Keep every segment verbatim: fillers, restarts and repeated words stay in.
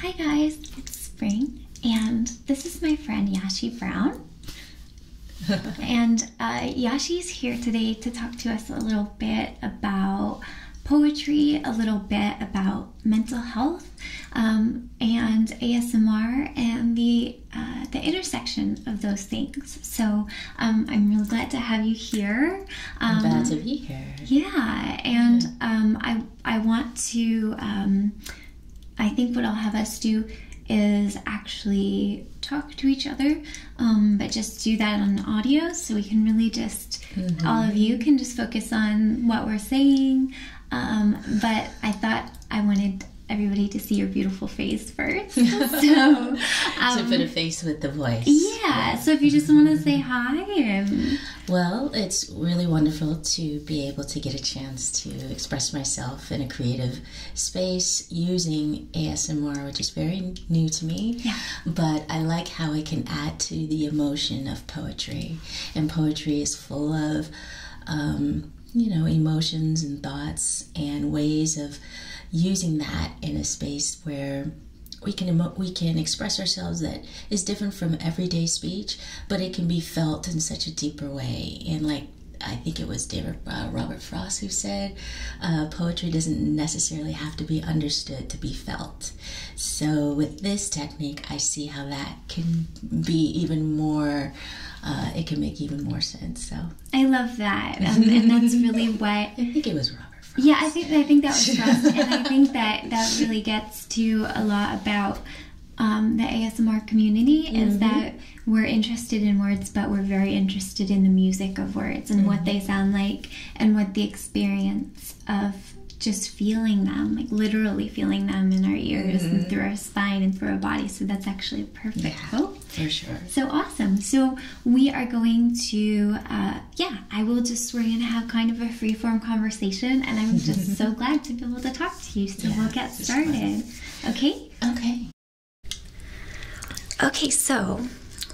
Hi guys, it's Spring, and this is my friend Yashi Brown. And uh, Yashi's here today to talk to us a little bit about poetry, a little bit about mental health, um, and A S M R, and the uh, the intersection of those things. So um, I'm really glad to have you here. Um, I'm glad to be here. Yeah, and um, I I want to. Um, I think what I'll have us do is actually talk to each other, um, but just do that on audio, so we can really just, mm-hmm. all of you can just focus on what we're saying. Um, but I thought I wanted everybody to see your beautiful face first. So, um, to put a face with the voice. Yeah, so if you just want to say hi. And... Well, it's really wonderful to be able to get a chance to express myself in a creative space using A S M R, which is very new to me. Yeah. But I like how it can add to the emotion of poetry. And poetry is full of, um, you know, emotions and thoughts and ways of using that in a space where we can emo we can express ourselves that is different from everyday speech, but it can be felt in such a deeper way. And like, I think it was David uh, Robert Frost who said, uh, poetry doesn't necessarily have to be understood to be felt. So with this technique, I see how that can be even more, uh, it can make even more sense. So I love that. Um, and that's really what... I think it was Robert. Yeah, I think I think that was trust, and I think that that really gets to a lot about um, the A S M R community, mm-hmm. is that we're interested in words, but we're very interested in the music of words and mm-hmm. what they sound like, and what the experience of just feeling them, like literally feeling them in our ears mm-hmm. and through our spine and through our body. So that's actually perfect. Yeah, oh, for sure. So awesome. So we are going to, uh, yeah, I will just, we're going to have kind of a free form conversation, and I'm just so glad to be able to talk to you. So yeah, we'll get started. Okay? Okay. Okay, so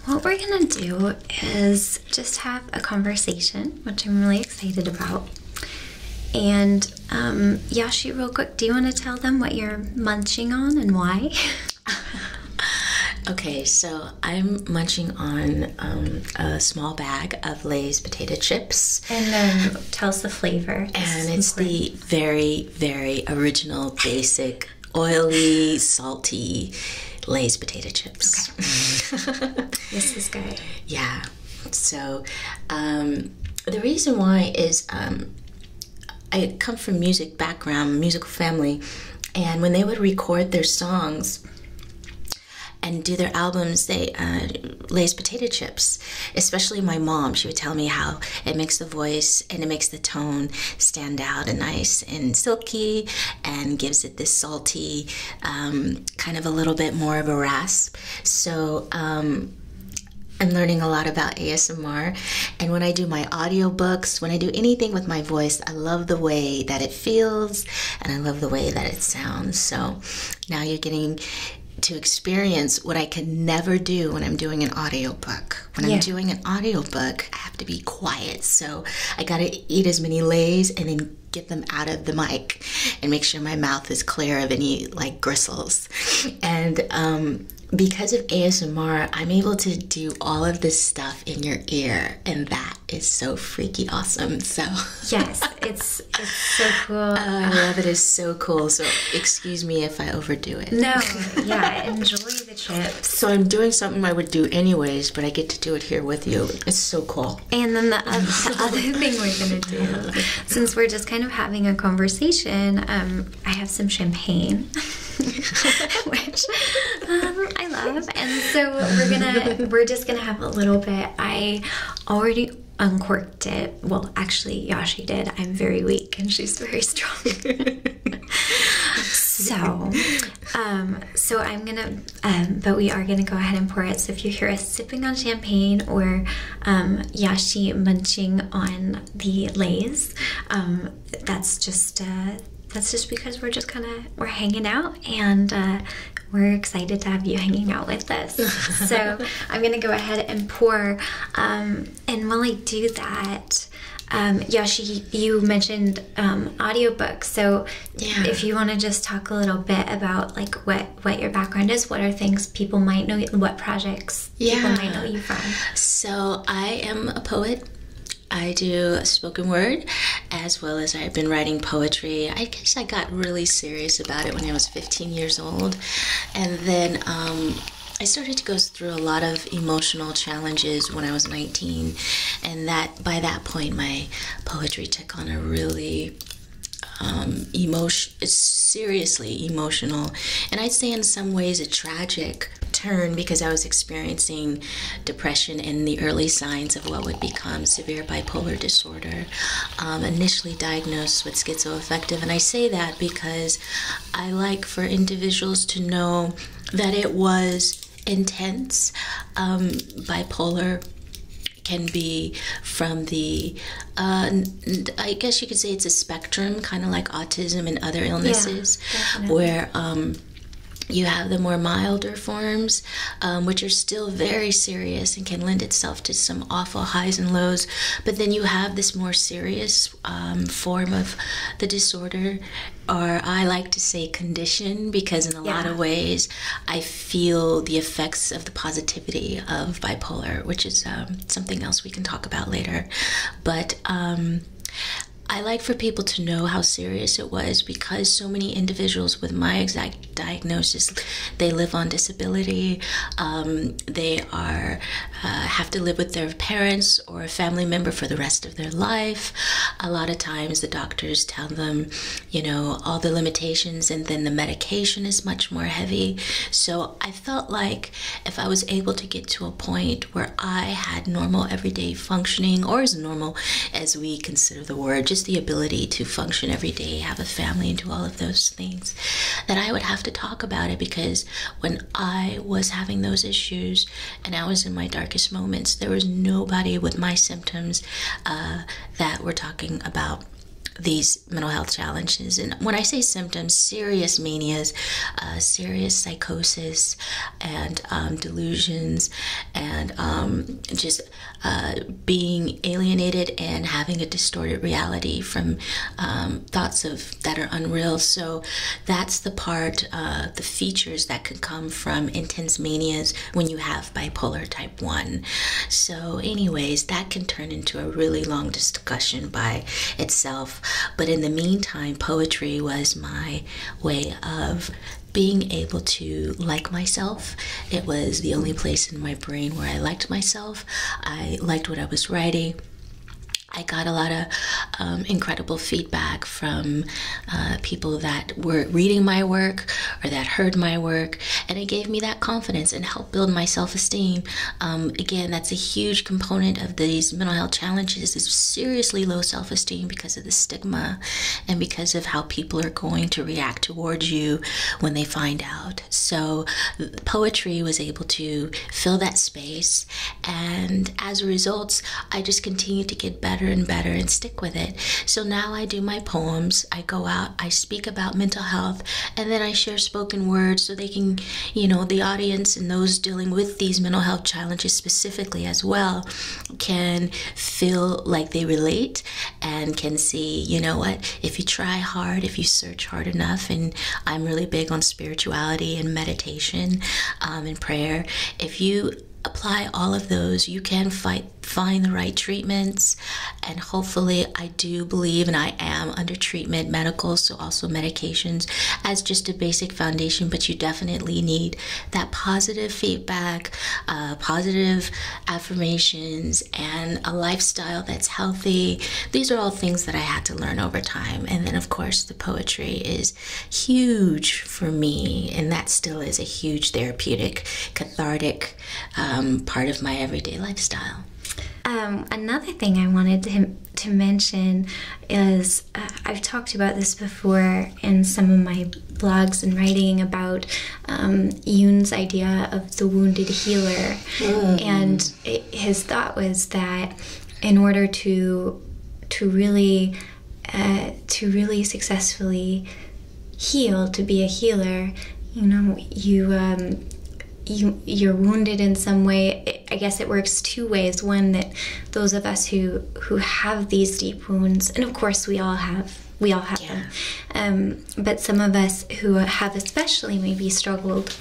what we're going to do is just have a conversation, which I'm really excited about. And um, Yashi, real quick, do you want to tell them what you're munching on and why? Okay, so I'm munching on um, a small bag of Lay's potato chips. And then um, tell us the flavor. And it's the very, very original, basic, oily, salty Lay's potato chips. Okay. This is good. Yeah. So um, the reason why is... Um, I come from music background, musical family, and when they would record their songs and do their albums, they uh, Lay's potato chips. Especially my mom, she would tell me how it makes the voice and it makes the tone stand out and nice and silky, and gives it this salty, um, kind of a little bit more of a rasp. So. Um, I'm learning a lot about A S M R, and when I do my audiobooks, when I do anything with my voice, I love the way that it feels, and I love the way that it sounds. So now you're getting to experience what I can never do when I'm doing an audiobook. When yeah. I'm doing an audiobook, I have to be quiet, so I gotta eat as many Lays and then get them out of the mic and make sure my mouth is clear of any like gristles. And um, because of A S M R, I'm able to do all of this stuff in your ear, and that is so freaky awesome. So yes, it's it's so cool. Uh, I love it. It's so cool. So excuse me if I overdo it. No, yeah, enjoy the chips. So I'm doing something I would do anyways, but I get to do it here with you. It's so cool. And then the other, the other thing we're gonna do, since we're just kind of having a conversation, um, I have some champagne. Which um, I love, and so we're gonna we're just gonna have a little bit. I already uncorked it. Well, actually, Yashi did. I'm very weak, and she's very strong. So, um, so I'm gonna, um, but we are gonna go ahead and pour it. So if you hear us sipping on champagne or um, Yashi munching on the Lays, um, that's just. Uh, That's just because we're just kind of, we're hanging out, and uh, we're excited to have you hanging out with us. So I'm going to go ahead and pour. Um, and while I do that, um, Yashi, you mentioned um, audiobooks. So yeah. if you want to just talk a little bit about like what, what your background is, what are things people might know, what projects yeah. people might know you from? So I am a poet. I do spoken word, as well as I've been writing poetry. I guess I got really serious about it when I was fifteen years old. And then um, I started to go through a lot of emotional challenges when I was nineteen. And that by that point, my poetry took on a really um, emotion, seriously emotional, and I'd say in some ways a tragic turn, because I was experiencing depression and the early signs of what would become severe bipolar disorder, um, initially diagnosed with schizoaffective. And I say that because I like for individuals to know that it was intense. Um, bipolar can be from the, uh, I guess you could say it's a spectrum, kind of like autism and other illnesses, yeah, where um, you have the more milder forms, um, which are still very serious and can lend itself to some awful highs and lows. But then you have this more serious um, form of the disorder, or I like to say condition, because in a yeah. lot of ways I feel the effects of the positivity of bipolar, which is um, something else we can talk about later. But um, I like for people to know how serious it was, because so many individuals with my exact diagnosis, they live on disability, um, they are uh, have to live with their parents or a family member for the rest of their life. A lot of times the doctors tell them, you know, all the limitations, and then the medication is much more heavy. So I felt like if I was able to get to a point where I had normal everyday functioning, or as normal as we consider the word, just the ability to function every day, have a family, and do all of those things, that I would have to talk about it. Because when I was having those issues and I was in my darkest moments, there was nobody with my symptoms uh, that were talking about these mental health challenges. And when I say symptoms, serious manias, uh, serious psychosis, and um, delusions, and um, just uh, being alienated and having a distorted reality from um, thoughts of that are unreal. So that's the part, uh, the features that could come from intense manias when you have bipolar type one. So anyways, that can turn into a really long discussion by itself. But in the meantime, poetry was my way of being able to like myself. It was the only place in my brain where I liked myself. I liked what I was writing. I got a lot of um, incredible feedback from uh, people that were reading my work or that heard my work, and it gave me that confidence and helped build my self-esteem. Um, again, that's a huge component of these mental health challenges, is seriously low self-esteem because of the stigma and because of how people are going to react towards you when they find out. So poetry was able to fill that space, and as a result, I just continued to get better and better and stick with it. So now I do my poems, I go out, I speak about mental health, and then I share spoken word so they can, you know, the audience and those dealing with these mental health challenges specifically as well can feel like they relate and can see, you know what, if you try hard, if you search hard enough, and I'm really big on spirituality and meditation um, and prayer, if you apply all of those, you can fight, find the right treatments. And hopefully, I do believe, and I am under treatment, medical, so also medications as just a basic foundation, but you definitely need that positive feedback, uh, positive affirmations, and a lifestyle that's healthy. These are all things that I had to learn over time. And then of course, the poetry is huge for me, and that still is a huge therapeutic, cathartic um, Um, part of my everyday lifestyle. Um, another thing I wanted to, to mention is uh, I've talked about this before in some of my blogs and writing about um, Yoon's idea of the wounded healer. Mm. And it, his thought was that in order to to really uh, to really successfully heal, to be a healer, you know, you, um, you, you're wounded in some way. I guess it works two ways. One, that those of us who, who have these deep wounds, and of course we all have, we all have yeah. them, um, but some of us who have especially maybe struggled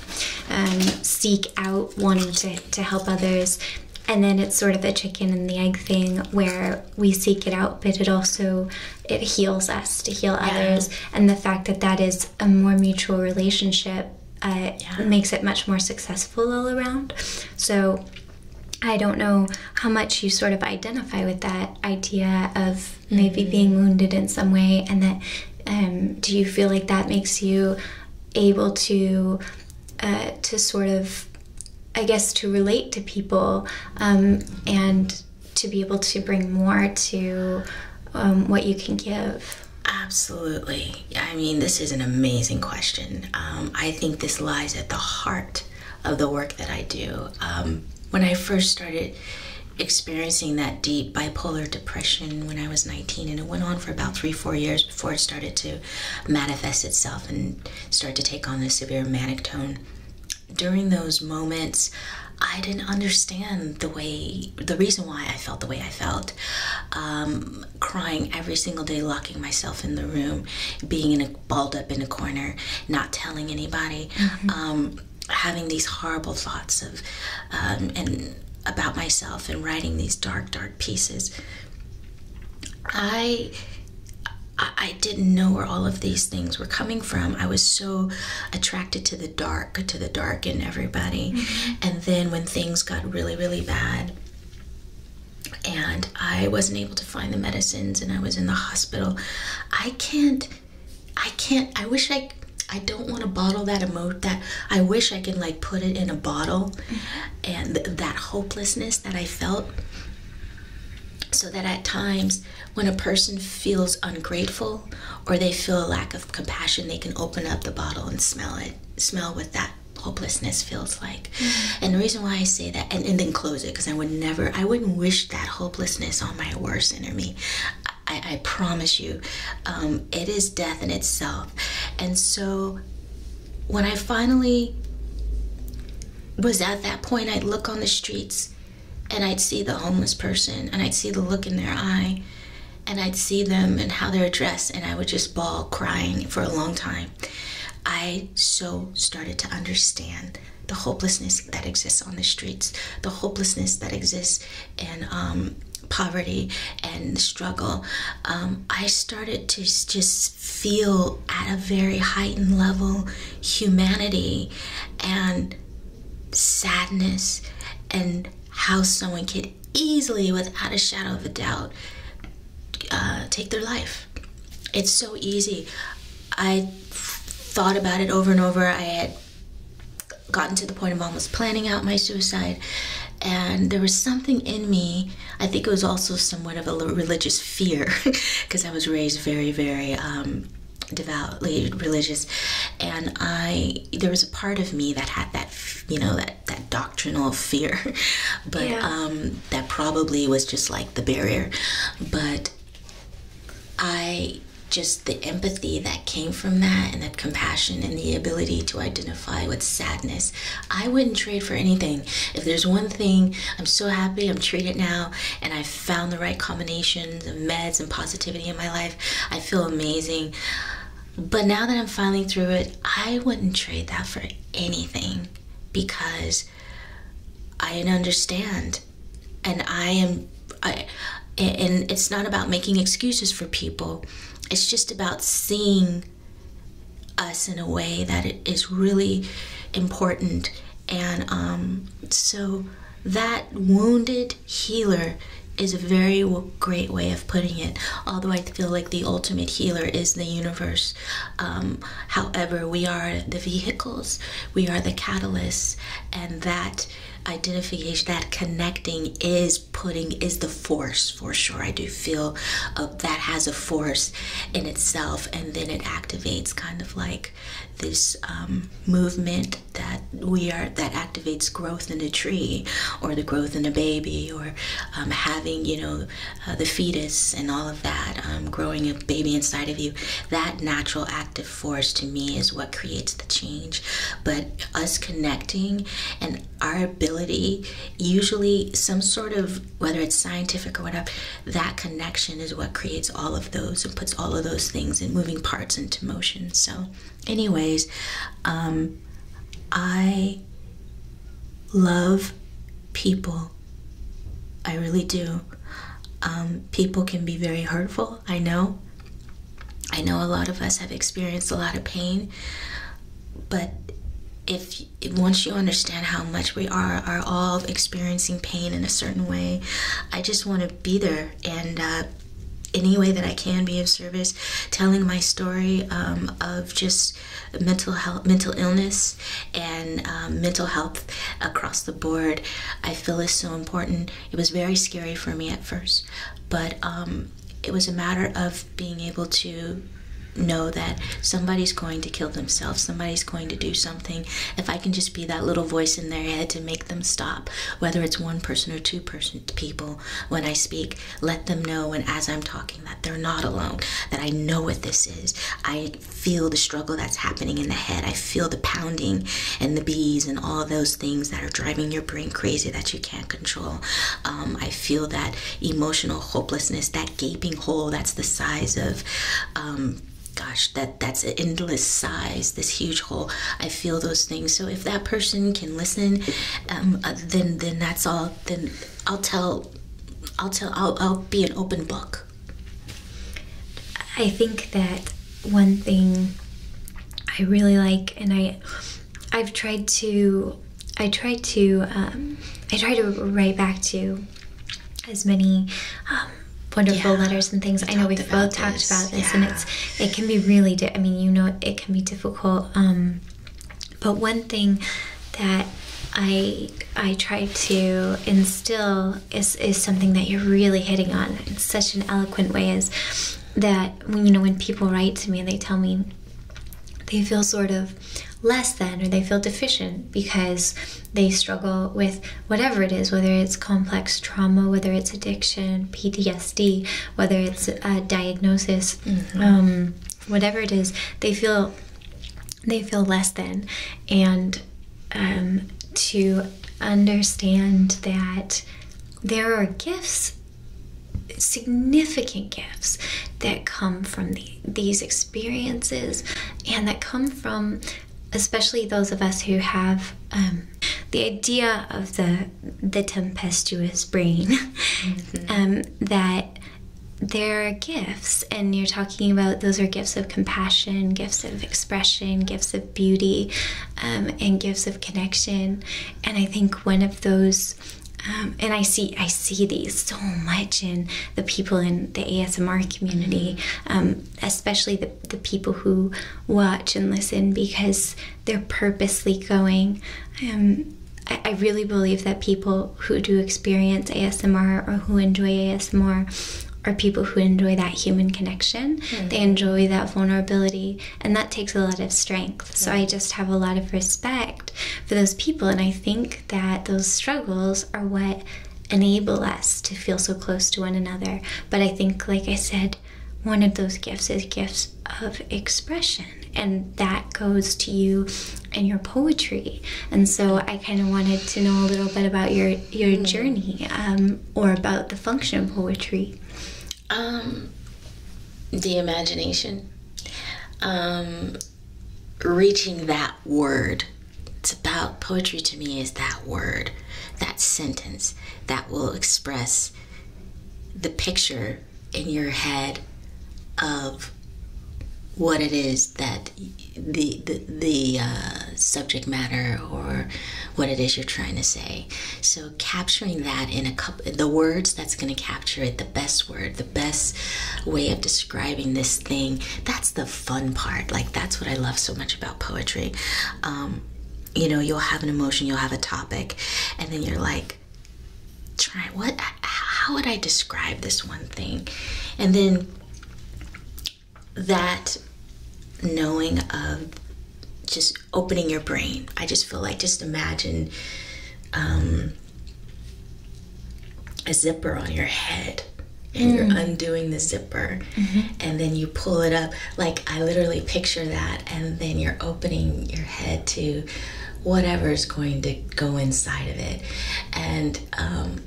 um, seek out wanting to, to help others. And then it's sort of a chicken and the egg thing where we seek it out, but it also, it heals us to heal yeah. others. And the fact that that is a more mutual relationship uh, yeah. makes it much more successful all around. So I don't know how much you sort of identify with that idea of maybe mm. being wounded in some way. And that, um, do you feel like that makes you able to, uh, to sort of, I guess, to relate to people um, and to be able to bring more to um, what you can give? Absolutely. I mean, this is an amazing question. Um, I think this lies at the heart of the work that I do. Um, when I first started experiencing that deep bipolar depression when I was nineteen, and it went on for about three, four years before it started to manifest itself and start to take on this severe manic tone. During those moments, I didn't understand the way, the reason why I felt the way I felt. Um, crying every single day, locking myself in the room, being in a, balled up in a corner, not telling anybody, mm-hmm. um, having these horrible thoughts of um, and about myself and writing these dark, dark pieces. I. I didn't know where all of these things were coming from. I was so attracted to the dark, to the dark in everybody. Mm-hmm. And then when things got really, really bad, and I wasn't able to find the medicines, and I was in the hospital, I can't, I can't, I wish I, I don't want to bottle that emotion, that, I wish I could like put it in a bottle, mm-hmm. and th that hopelessness that I felt. So that at times when a person feels ungrateful or they feel a lack of compassion, they can open up the bottle and smell it, smell what that hopelessness feels like. Mm-hmm. And the reason why I say that, and, and then close it, because I would never, I wouldn't wish that hopelessness on my worst enemy. I, I promise you, um, it is death in itself. And so when I finally was at that point, I'd look on the streets and I'd see the homeless person, and I'd see the look in their eye, and I'd see them and how they're dressed, and I would just bawl crying for a long time. I so started to understand the hopelessness that exists on the streets, the hopelessness that exists in um, poverty and struggle. Um, I started to just feel at a very heightened level humanity and sadness, and how someone could easily, without a shadow of a doubt, uh, take their life. It's so easy. I thought about it over and over. I had gotten to the point of almost planning out my suicide, and there was something in me, I think it was also somewhat of a religious fear, because I was raised very, very um, devoutly religious, and I there was a part of me that had that, you know, that that doctrinal fear, but yeah. um, that probably was just like the barrier. But I just the empathy that came from that, and that compassion, and the ability to identify with sadness, I wouldn't trade for anything. If there's one thing, I'm so happy I'm treated now, and I found the right combination of meds and positivity in my life. I feel amazing. But now that I'm finally through it, I wouldn't trade that for anything, because I understand, and I am, I, and it's not about making excuses for people. It's just about seeing us in a way that it is really important. And um, so that wounded healer is a very great way of putting it, although I feel like the ultimate healer is the universe. Um, however, we are the vehicles, we are the catalysts, and that identification, that connecting is putting, is the force for sure. I do feel uh, that has a force in itself, and then it activates kind of like this um, movement that weird that activates growth in a tree or the growth in a baby, or um, having, you know, uh, the fetus and all of that, um, growing a baby inside of you. That natural active force to me is what creates the change. But us connecting and our ability, usually some sort of, whether it's scientific or whatever, that connection is what creates all of those and puts all of those things and moving parts into motion. So anyways, um, I love people. I really do. Um, people can be very hurtful, I know. I know a lot of us have experienced a lot of pain, but if, if once you understand how much we are, are all experiencing pain in a certain way, I just want to be there and uh, any way that I can be of service, telling my story um, of just mental health, mental illness and um, mental health across the board, I feel is so important. It was very scary for me at first, but um, it was a matter of being able to know that somebody's going to kill themselves, somebody's going to do something. If I can just be that little voice in their head to make them stop, whether it's one person or two person people, when I speak, let them know, and as I'm talking, that they're not alone, that I know what this is. I feel the struggle that's happening in the head. I feel the pounding and the bees and all those things that are driving your brain crazy that you can't control. Um, I feel that emotional hopelessness, that gaping hole that's the size of, um, gosh, that that's an endless size, this huge hole. I feel those things. So if that person can listen, um, uh, then then that's all. Then I'll tell, I'll tell, I'll, I'll be an open book. I think that one thing I really like, and I, I've tried to, I try to, um, I try to write back to as many, um, wonderful yeah. letters and things. We I know we've both talked this. about this, yeah. and it's it can be really, di I mean, you know, it can be difficult. Um, but one thing that I I try to instill is is something that you're really hitting on in such an eloquent way, is that when you know when people write to me and they tell me they feel sort of less than, or they feel deficient because they struggle with whatever it is, whether it's complex trauma, whether it's addiction, P T S D, whether it's a diagnosis, mm-hmm. um, whatever it is, they feel they feel less than, and um, to understand that there are gifts, significant gifts that come from the, these experiences, and that come from, especially those of us who have um, the idea of the the tempestuous brain, mm-hmm. um, that there are gifts, and you're talking about those are gifts of compassion, gifts of expression, gifts of beauty, um, and gifts of connection. And I think one of those, um, and I see I see these so much in the people in the A S M R community, mm-hmm. um, especially the, the people who watch and listen because they're purposely going. Um, I, I really believe that people who do experience A S M R or who enjoy A S M R are people who enjoy that human connection. Mm-hmm. They enjoy that vulnerability, and that takes a lot of strength. Yeah. So I just have a lot of respect for those people, and I think that those struggles are what enable us to feel so close to one another. But I think, like I said, one of those gifts is gifts of expression, and that goes to you and your poetry. And so I kind of wanted to know a little bit about your, your mm-hmm. journey, um, or about the function of poetry. Um, the imagination, um, reaching that word. It's about poetry to me is that word, that sentence that will express the picture in your head of what it is that the, the, the uh, subject matter or what it is you're trying to say. So capturing that in a couple, the words that's going to capture it, the best word, the best way of describing this thing, that's the fun part. Like, that's what I love so much about poetry. Um, you know, you'll have an emotion, you'll have a topic, and then you're like, try, what, how would I describe this one thing? And then that knowing of just opening your brain. I just feel like just imagine um, a zipper on your head, and mm. you're undoing the zipper, mm-hmm. and then you pull it up. Like, I literally picture that, and then you're opening your head to whatever is going to go inside of it. And um,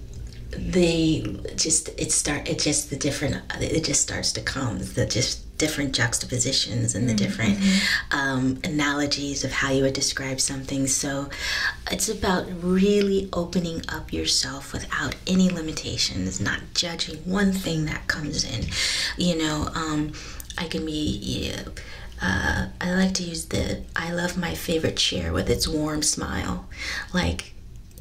the just it start it just the different it just starts to come the just different juxtapositions and the mm-hmm. different um, analogies of how you would describe something. So it's about really opening up yourself without any limitations, not judging one thing that comes in. You know, um, I can be, yeah, uh, I like to use the, I love my favorite chair with its warm smile. Like,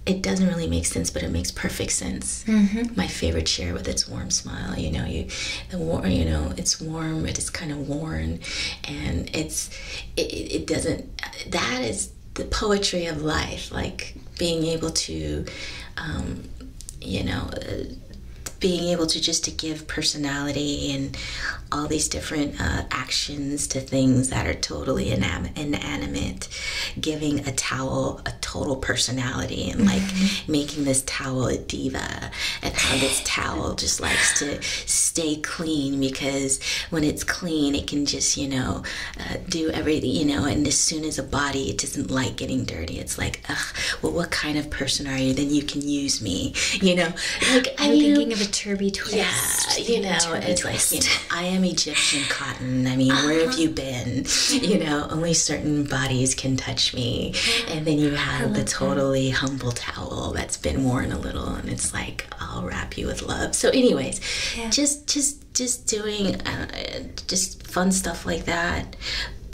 it doesn't really make sense, but it makes perfect sense. Mm-hmm. My favorite chair with its warm smile, you know, you, the war, you know, it's warm, it is kind of worn, and it's, it, it doesn't. That is the poetry of life, like being able to, um, you know, uh, being able to just to give personality and all these different uh, actions to things that are totally inanimate, giving a towel a total personality, and like mm-hmm. making this towel a diva, and how this towel just likes to stay clean, because when it's clean it can just, you know, uh, do everything, you know. And as soon as a body, it doesn't like getting dirty. It's like, ugh, well, what kind of person are you? Then you can use me, you know. Like, I'm thinking of a Turby twist. Yeah, you know, it's twist. Like, you know, I am Egyptian cotton. I mean, uh-huh. where have you been? You know, only certain bodies can touch me. And then you have the totally that. humble towel that's been worn a little, and it's like, I'll wrap you with love. So anyways, yeah. just just just doing uh, just fun stuff like that.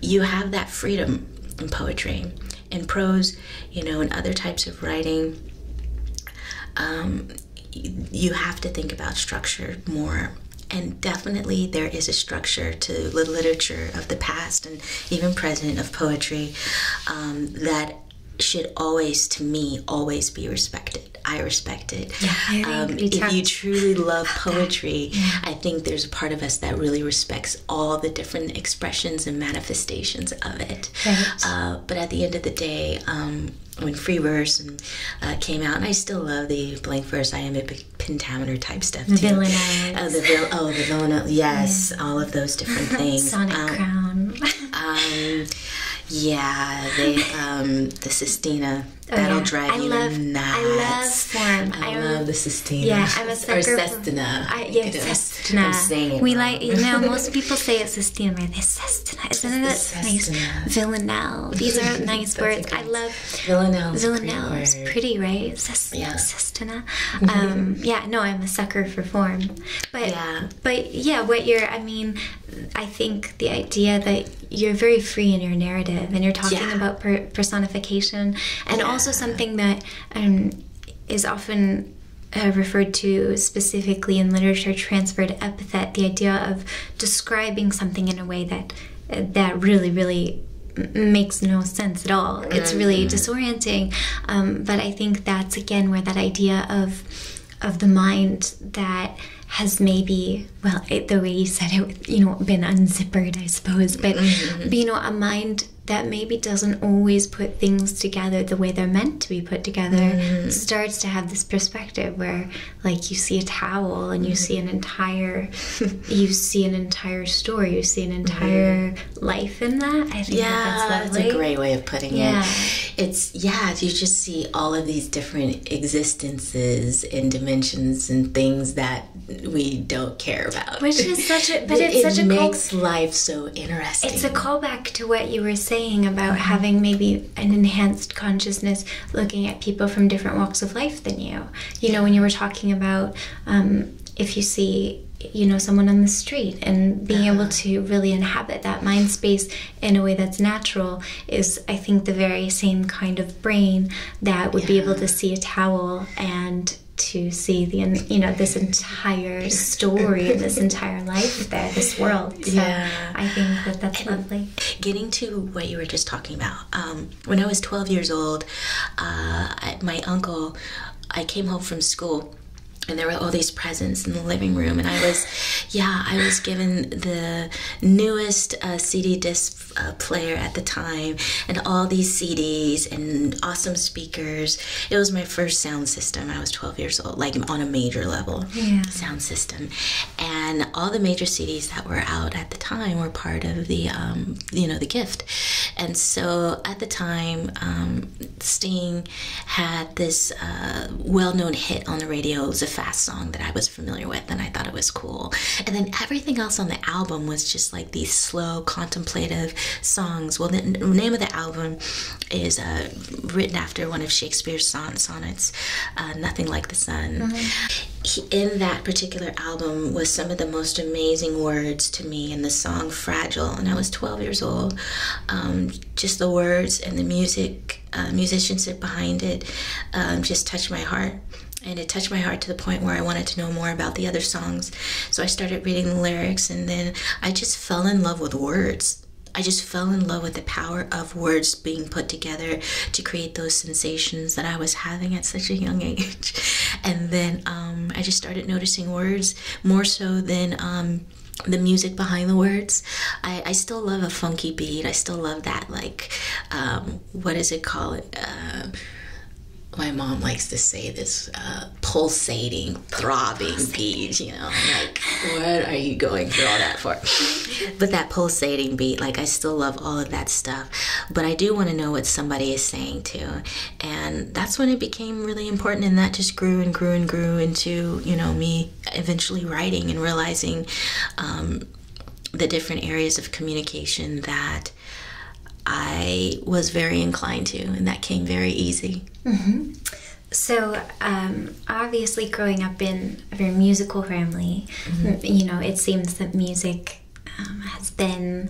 You have that freedom in poetry, in prose, you know, and other types of writing. Um, you have to think about structure more, and definitely there is a structure to the literature of the past and even present of poetry um, that should always, to me, always be respected. I respect it. Yeah, I um, if you truly love poetry, yeah. I think there's a part of us that really respects all the different expressions and manifestations of it. Right. Uh, but at the end of the day, um, when free verse and, uh, came out, and I still love the blank verse, iambic pentameter type stuff too. Villainize. Uh, the vil oh, the villain. Yes, yeah. All of those different things. Sonic um, crown. um, yeah, they, um, the Sistina. Oh, that'll yeah. drive I you love, nuts. I love form. I, I love the Sistina. Yeah, I'm a sucker. Or Sestina. I, yeah, you know, Sestina. I'm saying we like, you know, most people say it's Sistina, right? It's Sestina. Isn't that nice? Villanelle. These are nice words. I love Villanelle. Villanelle is pretty, right? Sestina. Yeah. Sestina. Um, yeah, no, I'm a sucker for form. But yeah. But yeah, what you're, I mean, I think the idea that you're very free in your narrative, and you're talking yeah. about per personification, and yeah. also also something that um, is often uh, referred to specifically in literature, transferred epithet, the idea of describing something in a way that that really, really makes no sense at all. It's really disorienting. Um, but I think that's, again, where that idea of of the mind that has maybe, well, it, the way you said it, you know, been unzippered, I suppose, but, mm-hmm. but you know, a mind that maybe doesn't always put things together the way they're meant to be put together, mm-hmm. starts to have this perspective where, like, you see a towel and you mm-hmm. see an entire, you see an entire story, you see an entire mm-hmm. life in that. I think yeah, that that's lovely. That's a great way of putting yeah. it. It's, yeah, you just see all of these different existences and dimensions and things that we don't care about. Which is such a, but it's it such a makes life so interesting. It's a callback to what you were saying about mm-hmm. having maybe an enhanced consciousness, looking at people from different walks of life than you. You know, when you were talking about um, if you see, you know, someone on the street, and being uh-huh. able to really inhabit that mind space in a way that's natural is, I think, the very same kind of brain that would yeah. be able to see a towel and to see the, you know, this entire story, this entire life there, this world. So yeah. I think that that's and lovely. Getting to what you were just talking about, um, when I was twelve years old, uh, I, my uncle, I came home from school, And there were all these presents in the living room, and I was, yeah, I was given the newest uh, C D disc uh, player at the time, and all these C Ds and awesome speakers. It was my first sound system. I was twelve years old, like on a major level, yeah. sound system, and all the major C Ds that were out at the time were part of the, um, you know, the gift. And so at the time, um, Sting had this uh, well-known hit on the radio. It was a fast song that I was familiar with, and I thought it was cool. And then everything else on the album was just like these slow, contemplative songs. Well, the name of the album is uh, written after one of Shakespeare's son sonnets, uh, Nothing Like the Sun. Mm-hmm. He, in that particular album was some of the most amazing words to me in the song Fragile, and I was twelve years old. Um, just the words and the music, uh, musicianship behind it um, just touched my heart. And it touched my heart to the point where I wanted to know more about the other songs. So I started reading the lyrics, and then I just fell in love with words. I just fell in love with the power of words being put together to create those sensations that I was having at such a young age. And then um, I just started noticing words more so than um, the music behind the words. I, I still love a funky beat. I still love that, like, um, what is it called? Uh, My mom likes to say this uh, pulsating, throbbing beat, you know, like, what are you going through all that for? But that pulsating beat, like, I still love all of that stuff, but I do want to know what somebody is saying too. And that's when it became really important, and that just grew and grew and grew into, you know, me eventually writing and realizing um, the different areas of communication that I was very inclined to, and that came very easy. Mm-hmm. So um, obviously growing up in a very musical family, mm-hmm. you know, it seems that music um, has been,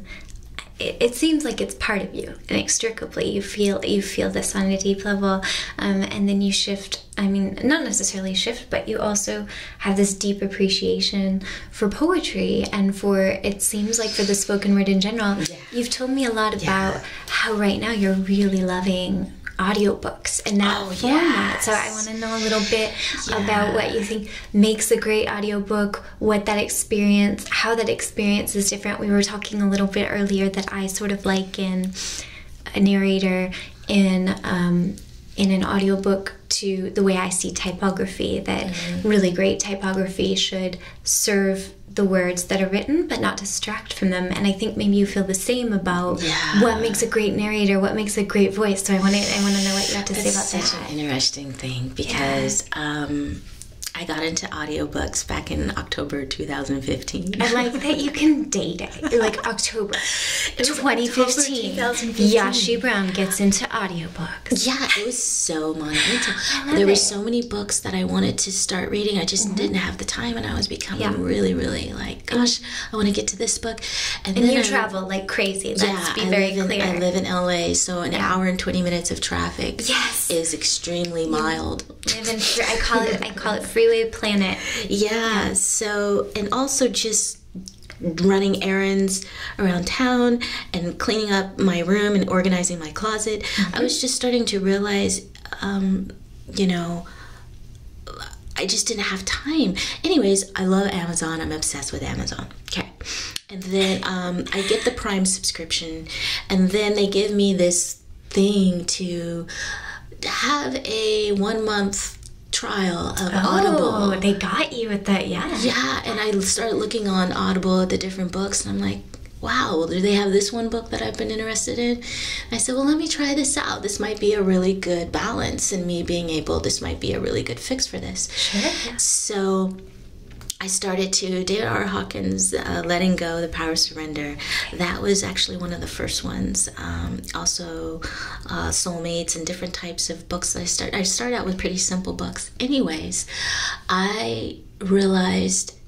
it, it seems like it's part of you inextricably. You feel, you feel this on a deep level, um, and then you shift, I mean, not necessarily shift, but you also have this deep appreciation for poetry and for, it seems like, for the spoken word in general. Yeah. You've told me a lot about yeah. how right now you're really loving audiobooks and that oh, format. Yes. So I want to know a little bit yeah. about what you think makes a great audiobook, what that experience, how that experience is different. We were talking a little bit earlier that I sort of liken a narrator in um, in an audiobook to the way I see typography, that mm-hmm. really great typography should serve the words that are written but not distract from them. And I think maybe you feel the same about yeah. what makes a great narrator, what makes a great voice. So I want to I want to know what you have to it's say about such that. Such an interesting thing, because yeah. um, I got into audiobooks back in October two thousand fifteen. I like that you can date it. You're like October twenty fifteen. October twenty fifteen. Yashi Brown gets into audiobooks. Yeah, it was so monumental. There it. were so many books that I wanted to start reading. I just mm-hmm. didn't have the time, and I was becoming yeah. really, really like, gosh, I want to get to this book. And, and then you I, travel like crazy. Let's yeah, be I very clear. In, I live in L A, so an yeah. hour and twenty minutes of traffic yes. is extremely mild. Live in, I call it. I call it free. Freeway planet. Yeah, yeah, so, and also just running errands around town and cleaning up my room and organizing my closet. Mm-hmm. I was just starting to realize, um, you know, I just didn't have time. Anyways, I love Amazon. I'm obsessed with Amazon. Okay. And then um, I get the Prime subscription, and then they give me this thing to have a one month trial of oh, Audible. Oh, they got you with that, yeah. Yeah, and I started looking on Audible at the different books, and I'm like, wow, well, do they have this one book that I've been interested in? And I said, well, let me try this out. This might be a really good balance in me being able, this might be a really good fix for this. Sure. So I started to, David R. Hawkins, uh, Letting Go, The Power of Surrender. That was actually one of the first ones. Um, also, uh, Soulmates and different types of books. I start, I started out with pretty simple books. Anyways, I realized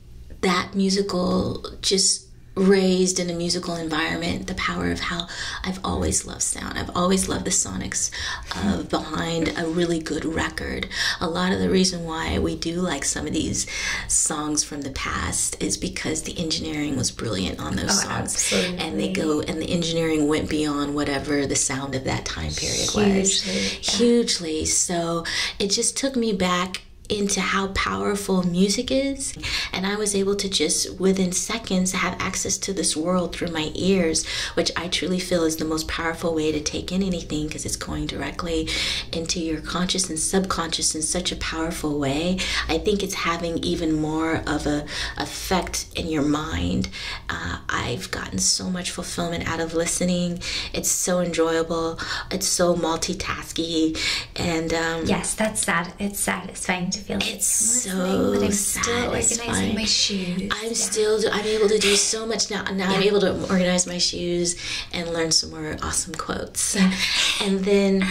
that musical just raised in a musical environment, the power of how I've always loved sound. I've always loved the sonics uh, behind a really good record. A lot of the reason why we do like some of these songs from the past is because the engineering was brilliant on those oh, songs. Absolutely. And they go, and the engineering went beyond whatever the sound of that time period Hugely. was. Hugely. So it just took me back into how powerful music is. And I was able to just within seconds have access to this world through my ears, which I truly feel is the most powerful way to take in anything, because it's going directly into your conscious and subconscious in such a powerful way. I think it's having even more of a effect in your mind. Uh, I've gotten so much fulfillment out of listening. It's so enjoyable. It's so multitasky. And um, yes, that's sad. It's satisfying to feel. It's so but I'm still organizing my shoes. I'm yeah. still. I'm able to do so much now. Now yeah. I'm able to organize my shoes and learn some more awesome quotes. Yeah. And then.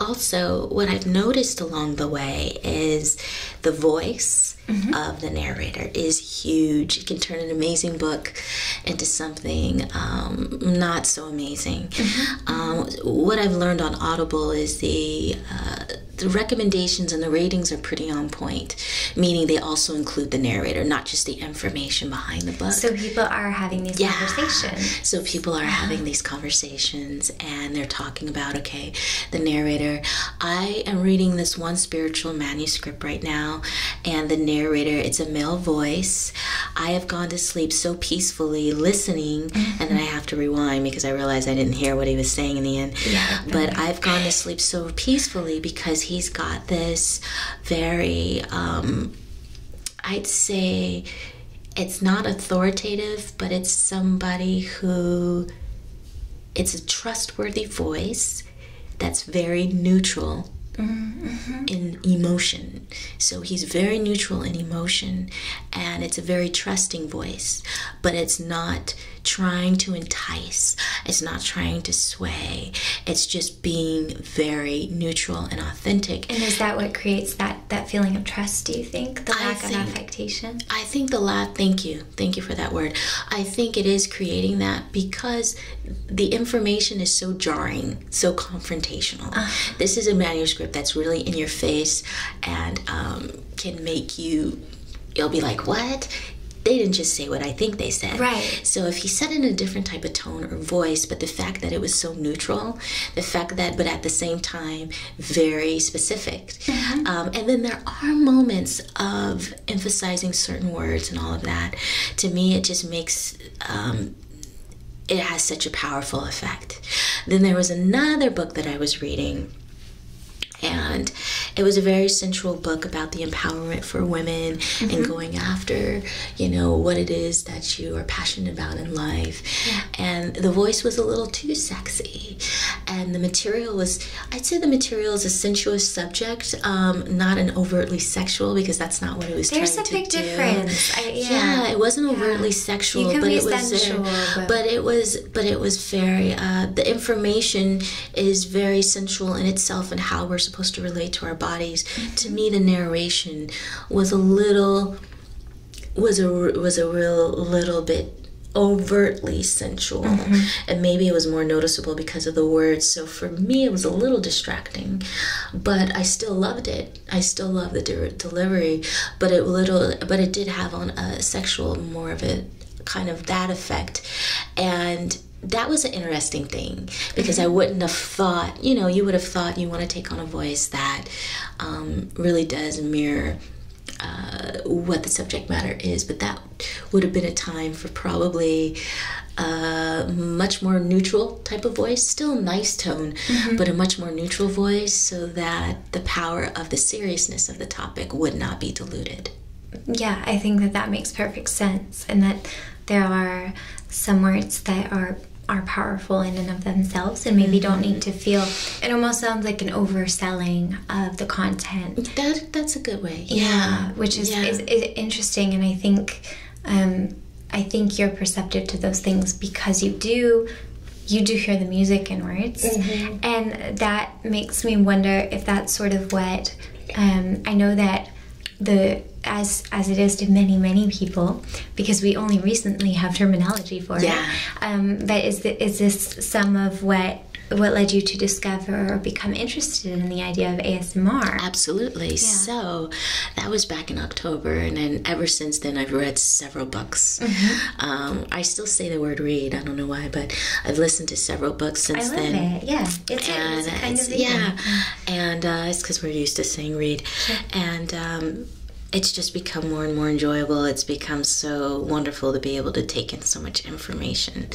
Also, what I've noticed along the way is the voice mm-hmm. of the narrator is huge. It can turn an amazing book into something um, not so amazing. Mm-hmm. um, what I've learned on Audible is the uh, the recommendations and the ratings are pretty on point, meaning they also include the narrator, not just the information behind the book. So people are having these yeah. conversations. So people are yeah. having these conversations, and they're talking about, okay, the narrator, I am reading this one spiritual manuscript right now, and the narrator, it's a male voice. I have gone to sleep so peacefully listening, mm-hmm. and then I have to rewind because I realized I didn't hear what he was saying in the end. Yeah, but okay. I've gone to sleep so peacefully because he's got this very, um, I'd say it's not authoritative, but it's somebody who, it's a trustworthy voice that's very neutral mm-hmm. in emotion. So he's very neutral in emotion, and it's a very trusting voice, but it's not trying to entice. It's not trying to sway. It's just being very neutral and authentic. And is that what creates that that feeling of trust, do you think? The lack think, of affectation? I think the lack, thank you. Thank you for that word. I think it is creating that because the information is so jarring, so confrontational. Uh, this is a manuscript that's really in your face and um, can make you, you'll be like, what? They didn't just say what I think they said. Right. So if he said it in a different type of tone or voice, but the fact that it was so neutral, the fact that, but at the same time, very specific. Mm-hmm. um, and then there are moments of emphasizing certain words and all of that. To me, it just makes, um, it has such a powerful effect. Then there was another book that I was reading, and it was a very sensual book about the empowerment for women mm-hmm. and going after, you know, what it is that you are passionate about in life. Yeah. And the voice was a little too sexy. And the material was, I'd say the material is a sensuous subject, um, not an overtly sexual, because that's not what it was There's trying to do. There's a big difference. I, yeah. yeah, it wasn't overtly yeah. sexual, you can but be it was sensual, uh, but... but it was but it was very uh, the information is very sensual in itself and how we're supposed to relate to our bodies. Mm-hmm. To me, the narration was a little was a was a real little bit overtly sensual, mm-hmm. and maybe it was more noticeable because of the words. So for me, it was a little distracting, but I still loved it. I still love the de delivery, but it little but it did have on a sexual, more of a kind of that effect. And that was an interesting thing, because mm-hmm. I wouldn't have thought, you know, you would have thought you want to take on a voice that um, really does mirror uh, what the subject matter is, but that would have been a time for probably a much more neutral type of voice, still nice tone, mm-hmm. but a much more neutral voice, so that the power of the seriousness of the topic would not be diluted. Yeah, I think that that makes perfect sense, and that there are some words that are are powerful in and of themselves, and maybe don't need to feel. It almost sounds like an overselling of the content. That that's a good way. Yeah, yeah which is, yeah. is is interesting, and I think um, I think you're perceptive to those things because you do you do hear the music in words, mm-hmm. and that makes me wonder if that's sort of what um, I know that the. As as it is to many many people, because we only recently have terminology for yeah. it. Um, but is the, is this some of what what led you to discover or become interested in the idea of A S M R? Absolutely. Yeah. So that was back in October, and then ever since then I've read several books. Mm-hmm. um, I still say the word read, I don't know why, but I've listened to several books since I love then. It. Yeah, it's, and it's a kind it's, of reading. Yeah, and uh, it's because we're used to saying read. Sure. And um, it's just become more and more enjoyable. It's become so wonderful to be able to take in so much information.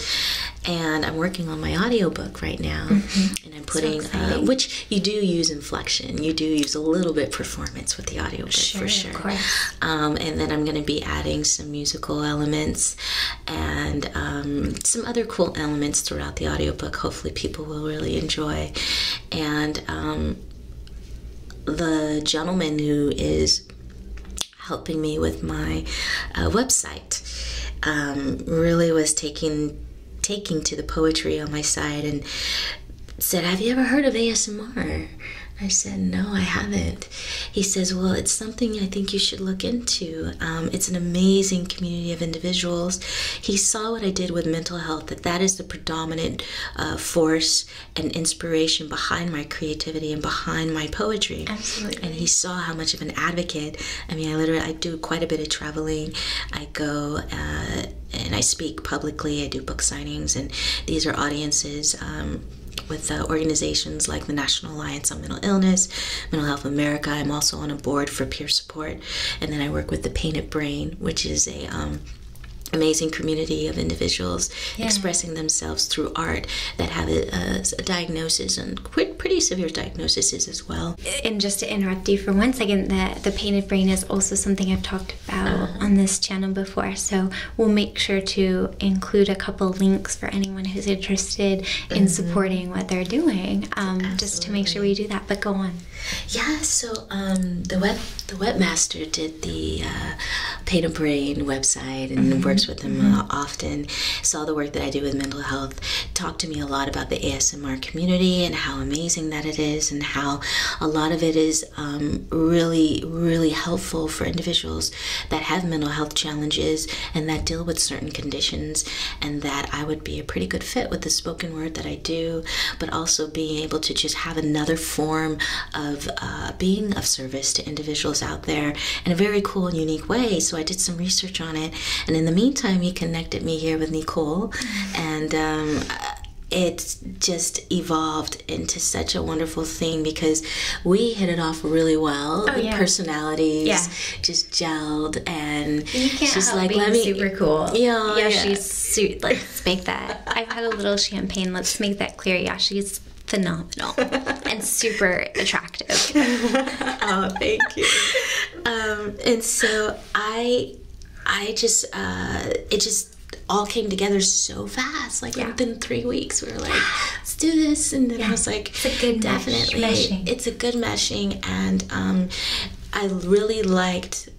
And I'm working on my audiobook right now. Mm-hmm. And I'm putting, so uh, which you do use inflection. You do use a little bit performance with the audiobook, sure, for sure. Of course. Um, and then I'm going to be adding some musical elements and um, some other cool elements throughout the audiobook. Hopefully people will really enjoy. And um, the gentleman who is helping me with my uh, website um, really was taking taking to the poetry on my side and said, "Have you ever heard of A S M R?" I said, "No, I haven't." He says, "Well, it's something I think you should look into. Um, it's an amazing community of individuals." He saw what I did with mental health, that that is the predominant uh, force and inspiration behind my creativity and behind my poetry. Absolutely. And he saw how much of an advocate. I mean, I literally, I do quite a bit of traveling. I go uh, and I speak publicly. I do book signings, and these are audiences Um, with uh, organizations like the National Alliance on Mental Illness, Mental Health America. I'm also on a board for peer support. And then I work with The Painted Brain, which is a um, amazing community of individuals, yeah, expressing themselves through art that have a, a, a diagnosis, and quite, pretty severe diagnoses as well. And just to interrupt you for one second, the, the Painted Brain is also something I've talked about uh, on this channel before, so we'll make sure to include a couple links for anyone who's interested in mm-hmm. supporting what they're doing, um, just to make sure we do that, but go on. Yeah, so um, the web the webmaster did the uh, Painted Brain website and mm-hmm. works with them uh, often, saw the work that I do with mental health, talked to me a lot about the A S M R community and how amazing that it is, and how a lot of it is um, really, really helpful for individuals that have mental health challenges and that deal with certain conditions, and that I would be a pretty good fit with the spoken word that I do, but also being able to just have another form of uh, being of service to individuals out there in a very cool and unique way. So I did some research on it, and in the meantime, he connected me here with Nicole, and um, it just evolved into such a wonderful thing because we hit it off really well. Oh, yeah. Personalities, yeah, just gelled, and you can't she's help like, being "Let me." Super cool. Yeah, yeah, she's yeah. Let's make that. I've had a little champagne. Let's make that clear. Yeah, she's phenomenal and super attractive. Oh, thank you. Um, and so I. I just, uh, it just all came together so fast. Like, yeah, within three weeks, we were like, let's do this. And then yeah, I was like, it's a good definitely, mesh meshing. It's a good meshing. And um, I really liked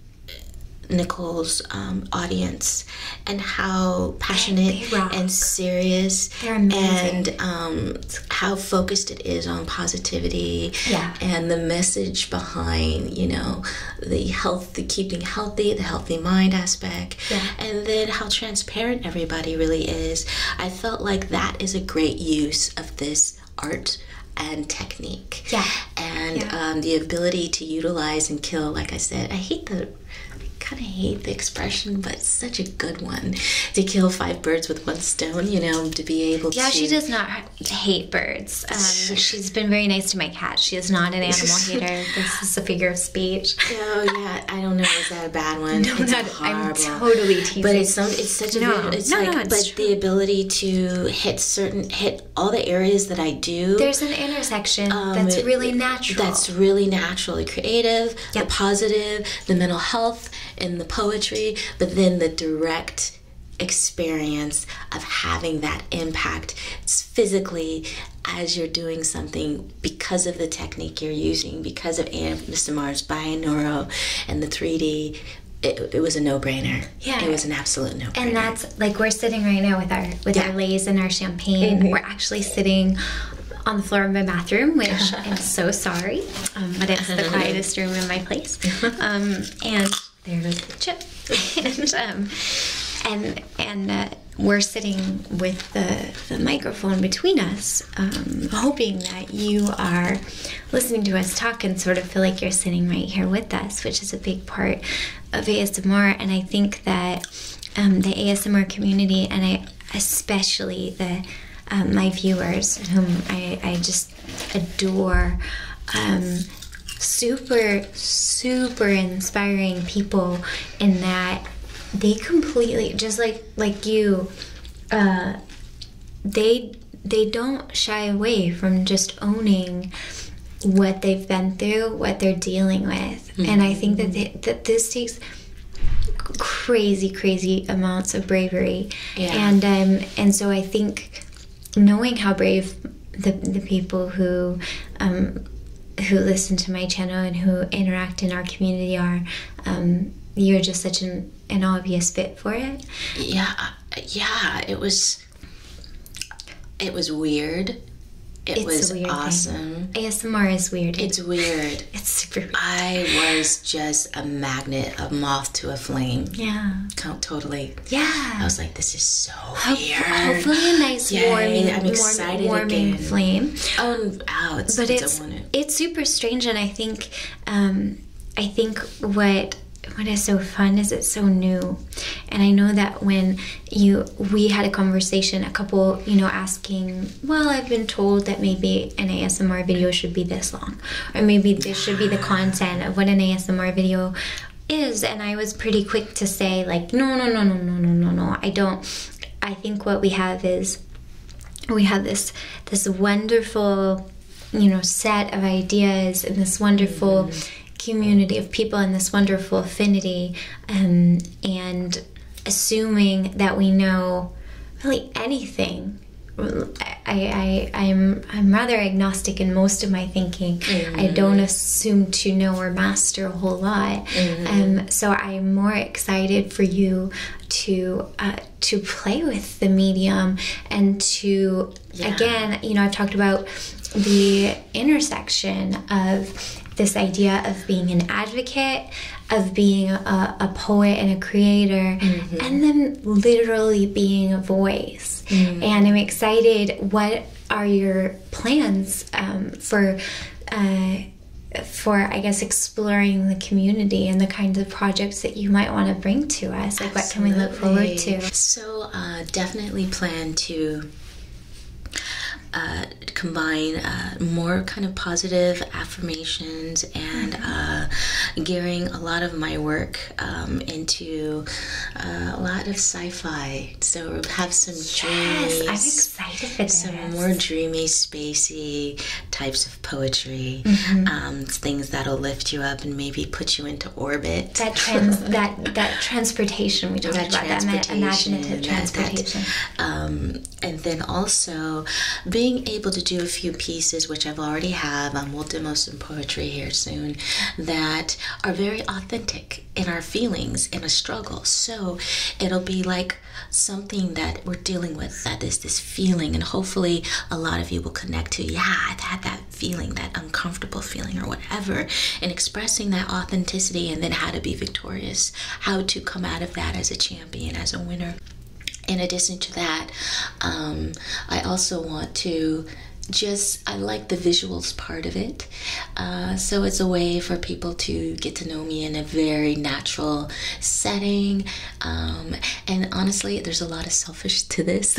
Nicole's um, audience and how passionate and serious and um, how focused it is on positivity, yeah, and the message behind, you know, the health, the keeping healthy, the healthy mind aspect, yeah, and then how transparent everybody really is. I felt like that is a great use of this art and technique, yeah, and yeah. Um, the ability to utilize and kill, like I said, I hate the kind of hate the expression, but it's such a good one, to kill five birds with one stone, you know, to be able yeah, to... Yeah, she does not hate birds. Um, she's been very nice to my cat. She is not an animal hater. This is a figure of speech. Oh, yeah. I don't know. Is that a bad one? No, it's not, I'm totally teasing. But it's, some, it's such a... No, good, it's no, like, no, it's But true. The ability to hit certain... hit all the areas that I do. There's an intersection um, that's really natural. That's really natural. The creative, yep, the positive, the mental health, in the poetry, but then the direct experience of having that impact physically as you're doing something because of the technique you're using, because of A S M R's binaural and the three D. It, it was a no-brainer. Yeah, it was an absolute no-brainer. And that's like, we're sitting right now with our with yeah. our lays and our champagne. Mm-hmm. We're actually sitting on the floor of my bathroom, which I'm so sorry, um, but it's the quietest room in my place. Um, and there goes the chip. and um, and, and uh, we're sitting with the, the microphone between us, um, hoping that you are listening to us talk and sort of feel like you're sitting right here with us, which is a big part of A S M R. And I think that um, the A S M R community, and I especially the um, my viewers, whom I, I just adore, um, super, super inspiring people in that they completely, just like like you, uh, they they don't shy away from just owning what they've been through, what they're dealing with. Mm-hmm. And I think that they, that this takes crazy, crazy amounts of bravery. Yeah. And um, and so I think knowing how brave the the people who um, who listen to my channel and who interact in our community are, um, you're just such an an obvious fit for it. Yeah, yeah. It was, it was weird. It it's was a weird awesome. Thing. A S M R is weird. It's weird. It's super weird. I was just a magnet, a moth to a flame. Yeah. Can't, totally. Yeah. I was like, this is so Ho weird. Hopefully, a nice Yay, warming, I'm excited warming, warming again. Flame. Oh, wow, it's, but it's it. it's super strange, and I think, um, I think what. What is so fun is it's so new. And I know that when you we had a conversation, a couple, you know, asking, well, I've been told that maybe an A S M R video should be this long, or maybe this should be the content of what an A S M R video is. And I was pretty quick to say, like, no, no, no, no, no, no, no, no. I don't. I think what we have is we have this this wonderful, you know, set of ideas and this wonderful mm-hmm. community of people and this wonderful affinity, um, and assuming that we know really anything. I, I, I'm, I'm rather agnostic in most of my thinking. Mm-hmm. I don't assume to know or master a whole lot. Mm-hmm. Um, so I'm more excited for you to uh, to play with the medium and to, yeah. again, you know, I've talked about the intersection of this idea of being an advocate, of being a, a poet and a creator, mm-hmm. and then literally being a voice. Mm-hmm. And I'm excited, what are your plans um, for, uh, for, I guess, exploring the community and the kinds of projects that you might want to bring to us? Like, Absolutely. What can we look forward to? So uh, definitely plan to Uh, combine uh, more kind of positive affirmations and uh, gearing a lot of my work um, into uh, a lot of sci-fi. So have some dreams. Yes, I'm excited for this. Some more dreamy, spacey types of poetry, mm-hmm. um, things that'll lift you up and maybe put you into orbit. That trans that that transportation we talked that about, that imaginative transportation, that, that, um, and then also being able to do a few pieces, which I've already have, um, we'll demo some poetry here soon, that are very authentic in our feelings, in a struggle. So it'll be like something that we're dealing with, that is this feeling, and hopefully a lot of you will connect to, yeah, I've had that feeling, that uncomfortable feeling or whatever, and expressing that authenticity, and then how to be victorious, how to come out of that as a champion, as a winner. In addition to that, um, I also want to just, I like the visuals part of it. Uh, so it's a way for people to get to know me in a very natural setting. Um, and honestly, there's a lot of selfish to this.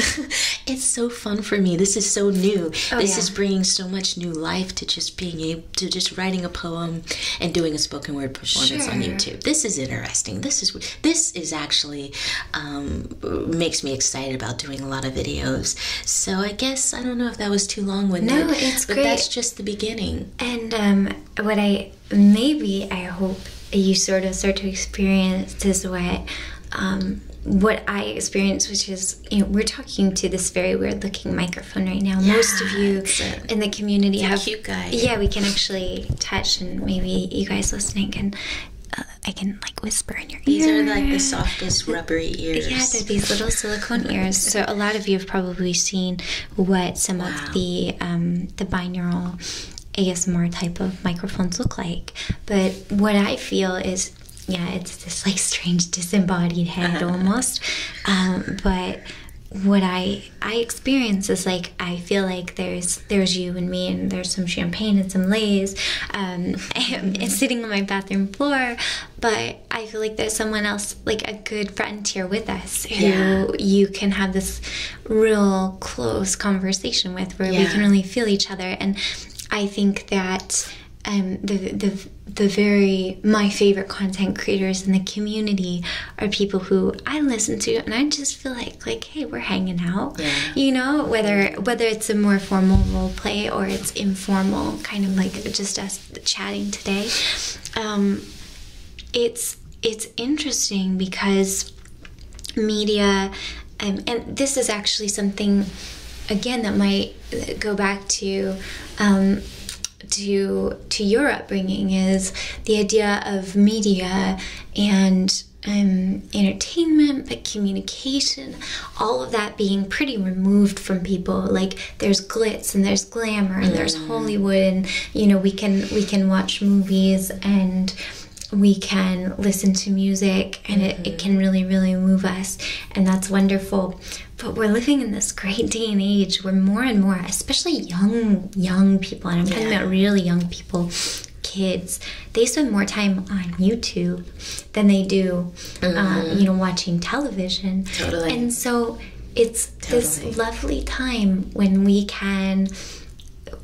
It's so fun for me. This is so new. Oh, this yeah. is bringing so much new life to just being able to just writing a poem and doing a spoken word performance sure. on YouTube. This is interesting. This is this is actually um, makes me excited about doing a lot of videos. So I guess I don't know if that was too long-winded. No, it's but great. That's just the beginning. And um, what I maybe I hope you sort of start to experience is what um, what I experience, which is, you know, we're talking to this very weird-looking microphone right now. Yeah, most of you a, in the community have cute guy. Yeah, we can actually touch, and maybe you guys listening can. Uh, I can like whisper in your ear. These are like the softest rubbery ears. Yeah, they're these little silicone ears. So a lot of you have probably seen what some wow. of the um, the binaural A S M R type of microphones look like. But what I feel is, yeah, it's this like strange disembodied head almost. Um, but what I I experience is, like, I feel like there's there's you and me, and there's some champagne and some Lays, um, and sitting on my bathroom floor. But I feel like there's someone else, like a good friend here with us, who yeah. you can have this real close conversation with, where yeah. we can really feel each other. And I think that um, the the the very my favorite content creators in the community are people who I listen to, and I just feel like like hey, we're hanging out, yeah. you know, whether whether it's a more formal role play or it's informal, kind of like just us chatting today. Um, it's it's interesting because media, um, and this is actually something again that might go back to. Um, to to your upbringing, is the idea of media and um, entertainment, but communication, all of that being pretty removed from people. Like, there's glitz and there's glamour and there's Hollywood, and you know, we can we can watch movies and we can listen to music, and mm-hmm. it, it can really, really move us, and that's wonderful. But we're living in this great day and age where more and more, especially young, young people, and I'm yeah. talking about really young people, kids, they spend more time on YouTube than they do, mm-hmm. uh, you know, watching television. Totally. And so it's totally. this lovely time when we can...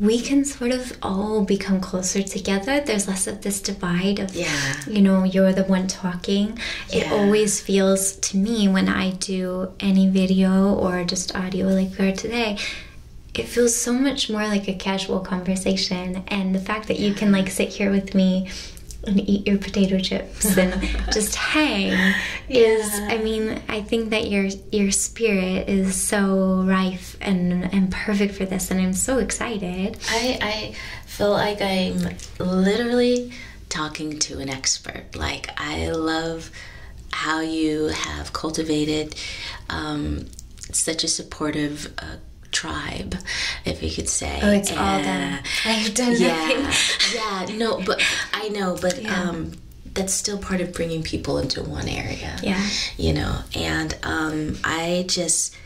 we can sort of all become closer together. There's less of this divide of, yeah. you know, you're the one talking. Yeah. It always feels to me, when I do any video or just audio like we are today, it feels so much more like a casual conversation. And the fact that you can, like, sit here with me and eat your potato chips and just hang yeah. is, I mean, I think that your your spirit is so rife and, and perfect for this, and I'm so excited. I, I feel like I'm literally talking to an expert. Like, I love how you have cultivated um, such a supportive uh, tribe, if you could say. Oh, it's and all done. I've done yeah, nothing. Yeah, no, but I know, but yeah. um, that's still part of bringing people into one area. Yeah. You know, and um, I just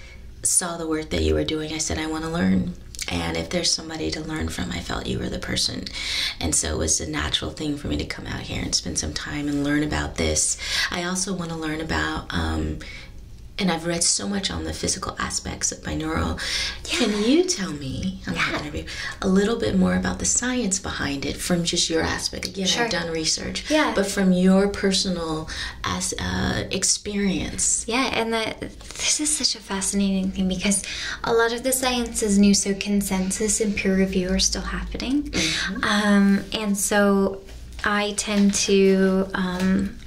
saw the work that you were doing. I said, I want to learn. And if there's somebody to learn from, I felt you were the person. And so it was a natural thing for me to come out here and spend some time and learn about this. I also want to learn about... Um, and I've read so much on the physical aspects of binaural. Yeah. Can you tell me on yeah. that interview a little bit more about the science behind it from just your aspect? Again, sure. I've done research, yeah. but from your personal as uh, experience. Yeah, and that this is such a fascinating thing, because a lot of the science is new, so consensus and peer review are still happening. Mm-hmm. um, and so I tend to... Um,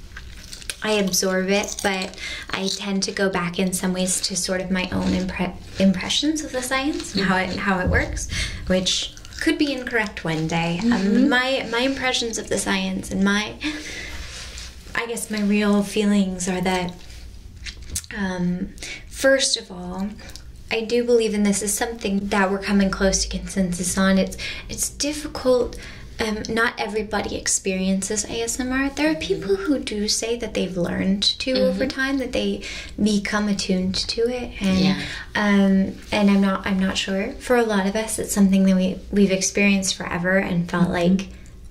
I absorb it, but I tend to go back in some ways to sort of my own impre impressions of the science and how it, how it works, which could be incorrect one day. Mm-hmm. um, my, my impressions of the science and my, I guess my real feelings are that, um, first of all, I do believe, and this is something that we're coming close to consensus on, it's, it's difficult. Um, not everybody experiences A S M R. There are people who do say that they've learned to mm-hmm. over time, that they become attuned to it, and yeah. um, and I'm not I'm not sure. For a lot of us, it's something that we we've experienced forever and felt mm-hmm. like,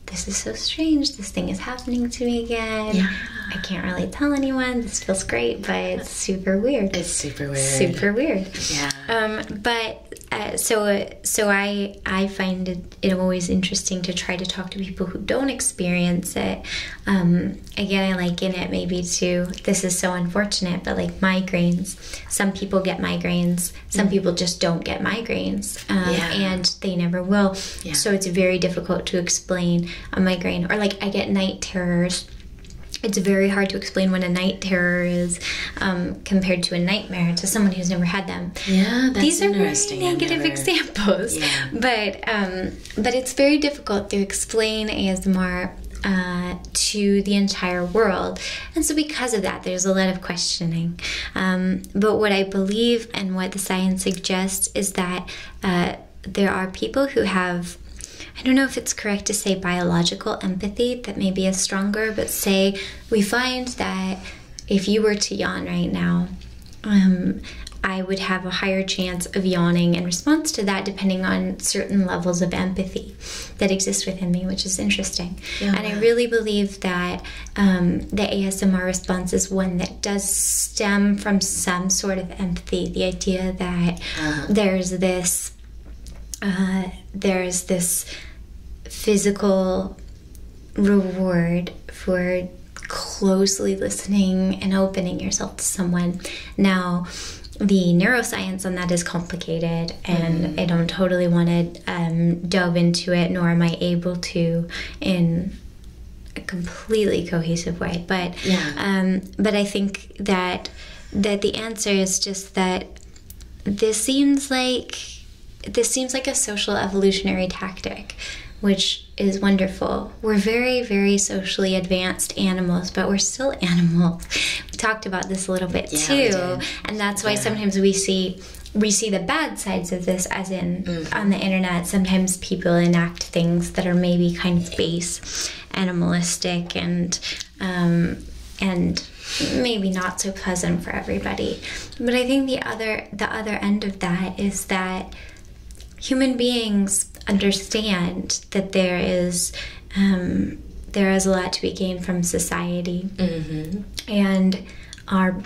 this is so strange. This thing is happening to me again. Yeah. I can't really tell anyone. This feels great, but it's super weird. It's super weird. Super weird. Yeah. Um, but uh, so so I I find it, it always interesting to try to talk to people who don't experience it. Um, again, I liken it maybe to, this is so unfortunate, but like migraines. Some people get migraines. Some mm-hmm. people just don't get migraines, um, yeah. and they never will. Yeah. So it's very difficult to explain a migraine, or like I get night terrors. It's very hard to explain what a night terror is um, compared to a nightmare to someone who's never had them. Yeah, that's these are interesting. Very negative never... examples, yeah. but um, but it's very difficult to explain A S M R uh, to the entire world, and so because of that, there's a lot of questioning. Um, but what I believe and what the science suggests is that uh, there are people who have, I don't know if it's correct to say biological empathy, that maybe is stronger, but say we find that if you were to yawn right now, um, I would have a higher chance of yawning in response to that, depending on certain levels of empathy that exist within me, which is interesting. Yeah. And I really believe that um, the A S M R response is one that does stem from some sort of empathy. The idea that uh-huh. there's this, uh, there's this physical reward for closely listening and opening yourself to someone. Now, the neuroscience on that is complicated, and mm. I don't totally want to um, delve into it, nor am I able to in a completely cohesive way. But yeah. um, but I think that that the answer is just that this seems like this seems like a social evolutionary tactic, which is wonderful. We're very, very socially advanced animals, but we're still animals. We talked about this a little bit yeah, too, and that's why yeah. sometimes we see we see the bad sides of this, as in mm. on the internet, sometimes people enact things that are maybe kind of base, animalistic, and um, and maybe not so pleasant for everybody. But I think the other the other end of that is that human beings understand that there is um, there is a lot to be gained from society, mm-hmm. and our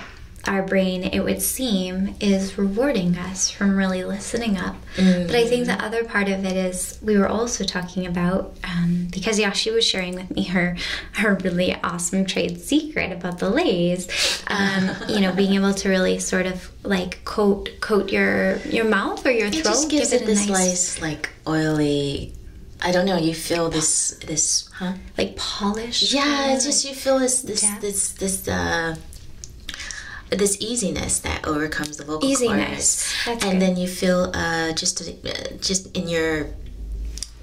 our brain, it would seem, is rewarding us from really listening up. Mm-hmm. But I think the other part of it is, we were also talking about, um, because Yashi was sharing with me her her really awesome trade secret about the Lays, um, you know, being able to really sort of like coat coat your your mouth or your throat. It just gives Give it, it this nice, nice like oily, I don't know, you feel this, this huh? like polish? Yeah, it's just, you feel this, this, yeah. this, this, uh, this easiness that overcomes the vocal easiness. cords, and good. then you feel uh, just uh, just in your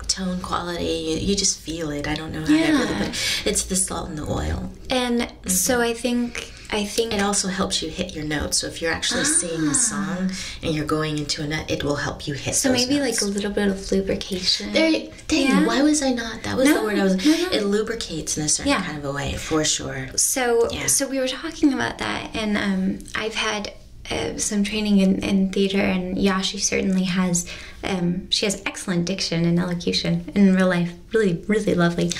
tone quality, you, you just feel it. I don't know how yeah. that really, but it's the salt and the oil. And mm-hmm. so I think I think it also helps you hit your notes. So if you're actually ah. singing a song and you're going into a note, it will help you hit. So those maybe notes. Like a little bit of lubrication. There, dang, yeah. why was I not? That was no, the word I was. No, no. It lubricates in a certain yeah. kind of a way, for sure. So yeah. so we were talking about that, and um, I've had uh, some training in, in theater, and Yashi certainly has. Um, she has excellent diction and elocution in real life. Really, really lovely.